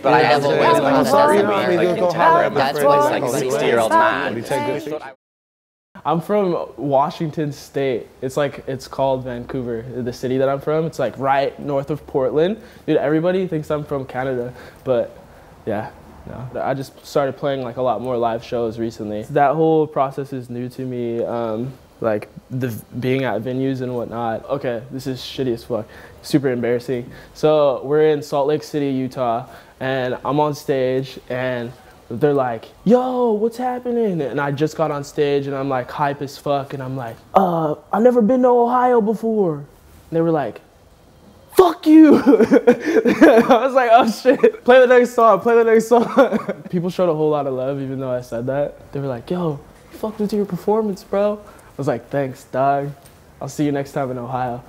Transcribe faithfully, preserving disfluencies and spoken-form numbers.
But yeah, I have always been on that. That's what like a sixty-year-old man. I'm from Washington State. It's like it's called Vancouver, the city that I'm from. It's like right north of Portland. Dude, everybody thinks I'm from Canada, but yeah, no. I just started playing like a lot more live shows recently. That whole process is new to me. Um, like the being at venues and whatnot. Okay, this is shitty as fuck, super embarrassing. So we're in Salt Lake City, Utah, and I'm on stage and they're like, yo, what's happening? And I just got on stage and I'm like hype as fuck and I'm like, uh, I've never been to Ohio before. And they were like, fuck you. I was like, oh shit, play the next song, play the next song. People showed a whole lot of love even though I said that. They were like, yo, fuck with your performance, bro. I was like, thanks, dog. I'll see you next time in Ohio.